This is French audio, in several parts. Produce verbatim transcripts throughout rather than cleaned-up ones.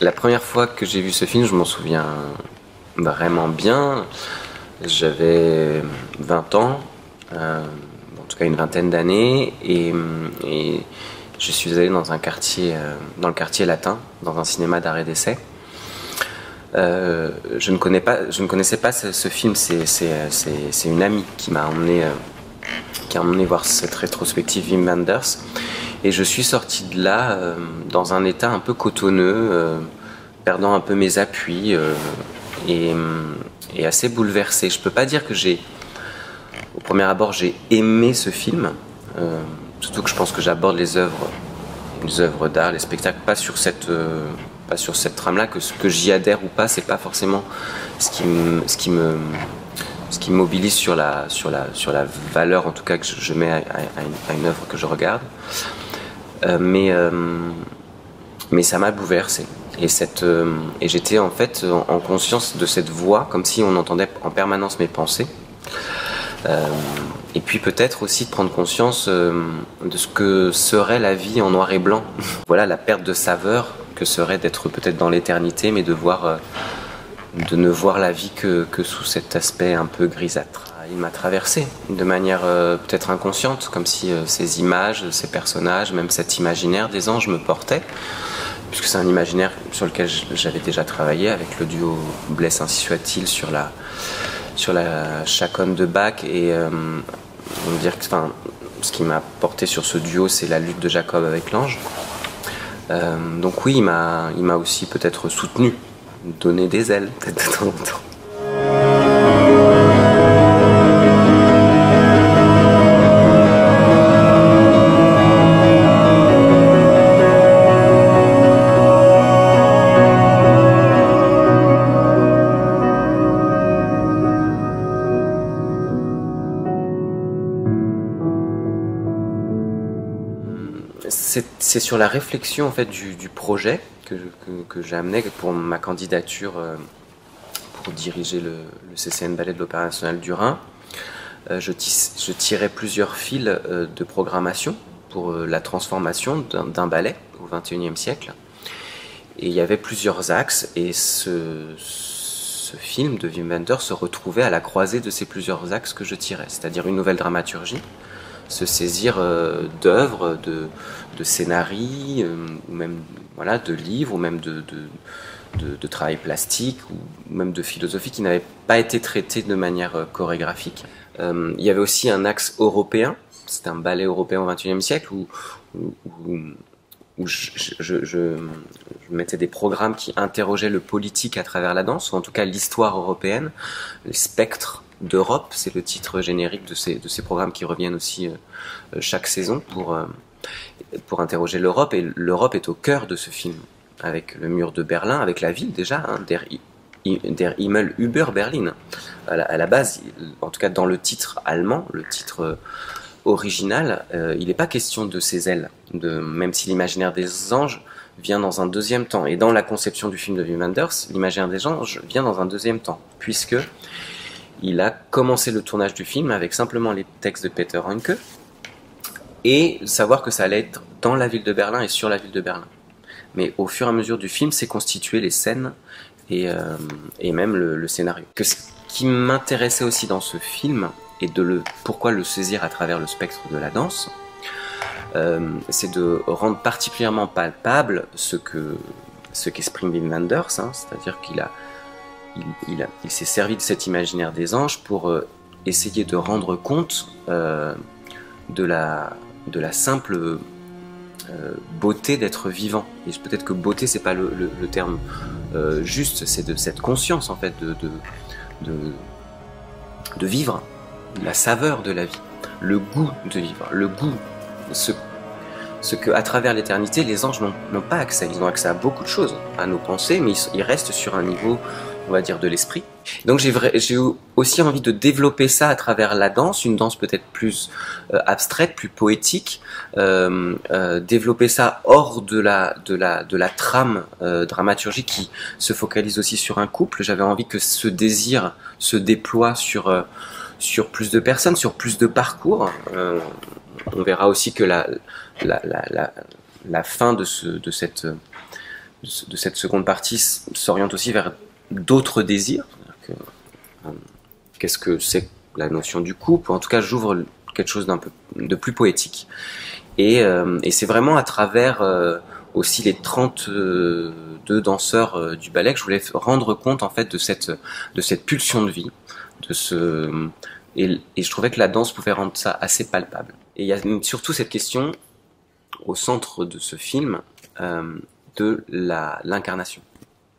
La première fois que j'ai vu ce film, je m'en souviens vraiment bien. J'avais vingt ans, euh, en tout cas une vingtaine d'années, et, et je suis allé dans un quartier, euh, dans le quartier latin, dans un cinéma d'arrêt d'essai. Euh, je, ne connais pas, je ne connaissais pas ce, ce film, c'est une amie qui m'a emmené, euh, qui a emmené voir cette rétrospective Wim Wenders. Et je suis sorti de là euh, dans un état un peu cotonneux, euh, perdant un peu mes appuis euh, et, et assez bouleversé. Je ne peux pas dire que j'ai, au premier abord, j'ai aimé ce film, euh, surtout que je pense que j'aborde les œuvres, les œuvres d'art, les spectacles, pas sur cette, euh, pas sur cette trame-là, que, que j'y adhère ou pas, ce n'est pas forcément ce qui me, ce qui me, ce qui me mobilise sur la, sur, la, sur la valeur, en tout cas, que je mets à, à, à une œuvre que je regarde. Euh, mais, euh, mais ça m'a bouleversé et, euh, et j'étais en fait en, en conscience de cette voix, comme si on entendait en permanence mes pensées, euh, et puis peut-être aussi de prendre conscience euh, de ce que serait la vie en noir et blanc. Voilà la perte de saveur que serait d'être peut-être dans l'éternité, mais de, voir, euh, de ne voir la vie que, que sous cet aspect un peu grisâtre. Il m'a traversé de manière euh, peut-être inconsciente, comme si euh, ces images, ces personnages, même cet imaginaire des anges me portaient, puisque c'est un imaginaire sur lequel j'avais déjà travaillé avec le duo Blesse ainsi soit-il sur la, sur la chaconne de Bach. Et euh, on va dire que, enfin, ce qui m'a porté sur ce duo, c'est la lutte de Jacob avec l'ange. Euh, donc oui, il m'a il m'a aussi peut-être soutenu, donné des ailes, peut-être de temps en temps. C'est sur la réflexion en fait du, du projet que, que, que j'ai amené pour ma candidature euh, pour diriger le, le C C N Ballet de l'Opéra National du Rhin. Euh, je, tisse, je tirais plusieurs fils euh, de programmation pour euh, la transformation d'un ballet au vingt et unième siècle. Et il y avait plusieurs axes, et ce, ce film de Wim Wenders se retrouvait à la croisée de ces plusieurs axes que je tirais, c'est-à-dire une nouvelle dramaturgie, se saisir euh, d'œuvres, de, de scénarii, euh, ou même voilà, de livres, ou même de, de, de, de travail plastique, ou même de philosophie qui n'avait pas été traitée de manière euh, chorégraphique. Euh, il y avait aussi un axe européen, c'était un ballet européen au vingt et unième siècle, où, où, où, où je, je, je, je mettais des programmes qui interrogeaient le politique à travers la danse, ou en tout cas l'histoire européenne, les spectres d'Europe, c'est le titre générique de ces, de ces programmes qui reviennent aussi euh, chaque saison pour, euh, pour interroger l'Europe. Et l'Europe est au cœur de ce film, avec le mur de Berlin, avec la ville déjà, hein, Der, Der Himmel über Berlin. À la, à la base, en tout cas dans le titre allemand, le titre euh, original, euh, il n'est pas question de ses ailes, de, même si l'imaginaire des anges vient dans un deuxième temps. Et dans la conception du film de Wim Wenders, l'imaginaire des anges vient dans un deuxième temps, puisque il a commencé le tournage du film avec simplement les textes de Peter Handke et savoir que ça allait être dans la ville de Berlin et sur la ville de Berlin. Mais au fur et à mesure du film, c'est constitué les scènes et, euh, et même le, le scénario. Que ce qui m'intéressait aussi dans ce film, et de le, pourquoi le saisir à travers le spectre de la danse, euh, c'est de rendre particulièrement palpable ce que ce qu'exprime Wim Wenders, hein, c'est-à-dire qu'il a Il, il, il s'est servi de cet imaginaire des anges pour euh, essayer de rendre compte euh, de, la, de la simple euh, beauté d'être vivant. Et peut-être que beauté, c'est pas le, le, le terme euh, juste, c'est de cette conscience en fait de, de, de, de vivre, la saveur de la vie, le goût de vivre, le goût, ce, ce qu'à travers l'éternité, les anges n'ont pas accès. Ils ont accès à beaucoup de choses, à nos pensées, mais ils, ils restent sur un niveau, on va dire, de l'esprit. Donc j'ai aussi envie de développer ça à travers la danse, une danse peut-être plus euh, abstraite, plus poétique, euh, euh, développer ça hors de la, de la, de la trame euh, dramaturgique qui se focalise aussi sur un couple. J'avais envie que ce désir se déploie sur, euh, sur plus de personnes, sur plus de parcours. Euh, on verra aussi que la, la, la, la, la fin de, ce, de cette... de cette seconde partie s'oriente aussi vers d'autres désirs. Qu'est-ce que c'est la notion du couple? En tout cas, j'ouvre quelque chose d'un peu de plus poétique. Et, euh, et c'est vraiment à travers euh, aussi les trente-deux danseurs euh, du ballet que je voulais rendre compte en fait de cette, de cette pulsion de vie. De ce... et, et je trouvais que la danse pouvait rendre ça assez palpable. Et il y a surtout cette question au centre de ce film euh, de l'incarnation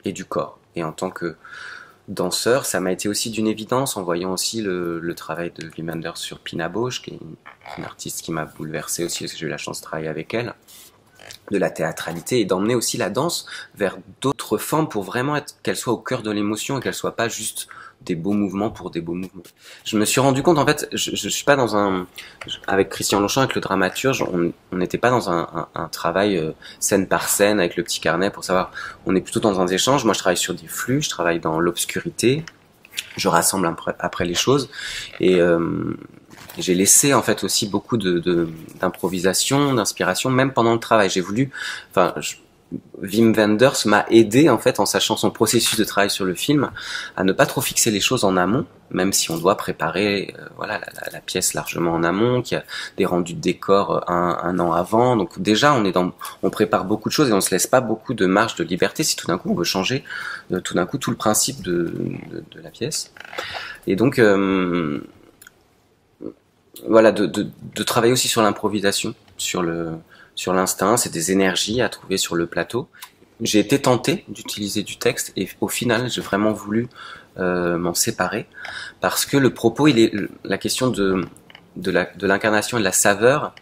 et du corps. Et en tant que danseur, ça m'a été aussi d'une évidence en voyant aussi le, le travail de Wim Wenders sur Pina Bausch, qui est une, une artiste qui m'a bouleversé aussi parce que j'ai eu la chance de travailler avec elle, de la théâtralité et d'emmener aussi la danse vers d'autres formes pour vraiment qu'elle soit au cœur de l'émotion et qu'elle soit pas juste des beaux mouvements pour des beaux mouvements. Je me suis rendu compte en fait, je, je suis pas dans un, je, avec Christian Longchamp, avec le dramaturge, on n'était pas dans un, un, un travail euh, scène par scène avec le petit carnet pour savoir. On est plutôt dans un échange. Moi, je travaille sur des flux, je travaille dans l'obscurité, je rassemble après, après les choses et euh, j'ai laissé en fait aussi beaucoup de d'improvisation, d'inspiration, même pendant le travail. J'ai voulu, enfin. Je, Wim Wenders m'a aidé en fait en sachant son processus de travail sur le film à ne pas trop fixer les choses en amont, même si on doit préparer euh, voilà, la, la, la pièce largement en amont, qui a des rendus de décor un, un an avant. Donc déjà on est dans, on prépare beaucoup de choses et on se laisse pas beaucoup de marge de liberté si tout d'un coup on veut changer euh, tout d'un coup tout le principe de, de, de la pièce. Et donc euh, voilà, de, de, de travailler aussi sur l'improvisation, sur le sur l'instinct, c'est des énergies à trouver sur le plateau. J'ai été tenté d'utiliser du texte et au final, j'ai vraiment voulu euh, m'en séparer parce que le propos, il est la question de de l'incarnation et de la saveur.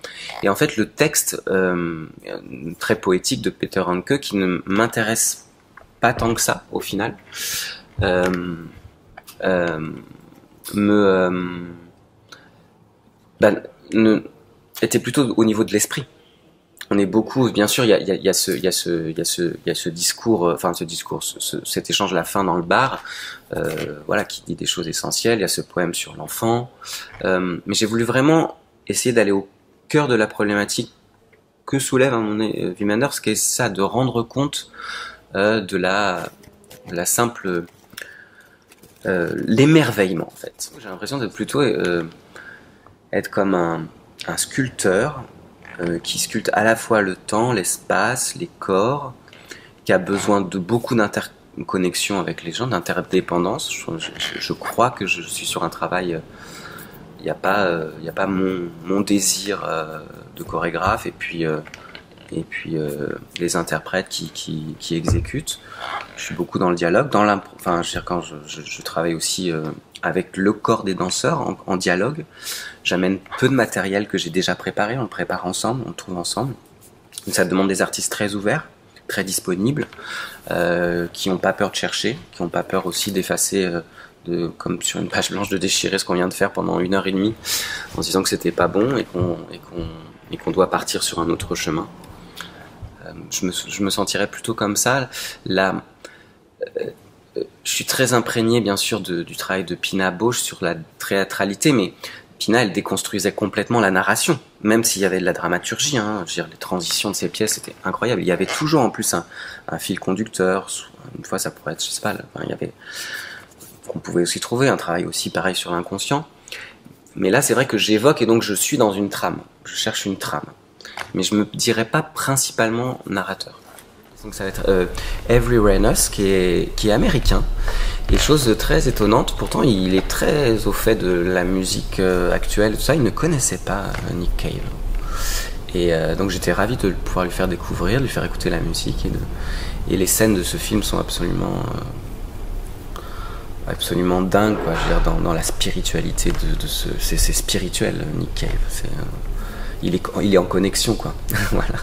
Et en fait, le texte euh, très poétique de Peter Handke qui ne m'intéresse pas tant que ça au final, euh, euh, me euh, ben, ne, était plutôt au niveau de l'esprit. On est beaucoup, bien sûr, il y a, y, a, y, a ce, y, a ce, y, a ce, y a ce discours, enfin ce discours, ce, cet échange à la fin dans le bar, euh, voilà, qui dit des choses essentielles, il y a ce poème sur l'enfant, euh, mais j'ai voulu vraiment essayer d'aller au cœur de la problématique que soulève à mon avis Wim Wenders, qui est ça, de rendre compte euh, de, la, de la simple, euh, l'émerveillement en fait. J'ai l'impression d'être plutôt, euh, être comme un, un sculpteur, Euh, qui sculpte à la fois le temps, l'espace, les corps, qui a besoin de beaucoup d'interconnexion avec les gens, d'interdépendance. Je, je, je crois que je suis sur un travail, il euh, n'y a pas, euh, y a pas mon, mon désir euh, de chorégraphe et puis, euh, et puis euh, les interprètes qui, qui, qui exécutent. Je suis beaucoup dans le dialogue, dans l'impro, enfin, je veux dire, quand je, je, je travaille aussi euh, avec le corps des danseurs en, en dialogue. J'amène peu de matériel que j'ai déjà préparé, on le prépare ensemble, on le trouve ensemble. Donc ça demande des artistes très ouverts, très disponibles, euh, qui n'ont pas peur de chercher, qui n'ont pas peur aussi d'effacer, euh, de, comme sur une page blanche, de déchirer ce qu'on vient de faire pendant une heure et demie, en se disant que c'était pas bon et qu'on et qu'on, et qu'on doit partir sur un autre chemin. Euh, je, me, je me sentirais plutôt comme ça. Là, euh, je suis très imprégné, bien sûr, de, du travail de Pina Bausch sur la théâtralité, mais Pina, elle déconstruisait complètement la narration, même s'il y avait de la dramaturgie. Hein, je veux dire, les transitions de ses pièces, c'était incroyable. Il y avait toujours, en plus, un, un fil conducteur. Une fois, ça pourrait être, je sais pas, là, enfin, il y avait... On pouvait aussi trouver un travail aussi pareil sur l'inconscient. Mais là, c'est vrai que j'évoque et donc je suis dans une trame. Je cherche une trame. Mais je me dirais pas principalement narrateur. Donc ça va être euh, Everywhere in Us, qui est, qui est américain. Et chose très étonnante, pourtant il est très au fait de la musique euh, actuelle, tout ça, il ne connaissait pas euh, Nick Cave. Et euh, donc j'étais ravi de pouvoir lui faire découvrir, de lui faire écouter la musique. Et, de... et les scènes de ce film sont absolument, euh, absolument dingues, quoi. Je veux dire, dans, dans la spiritualité de, de ce... C'est spirituel, Nick Cave. Est, euh... il, est, il est en connexion, quoi. Voilà.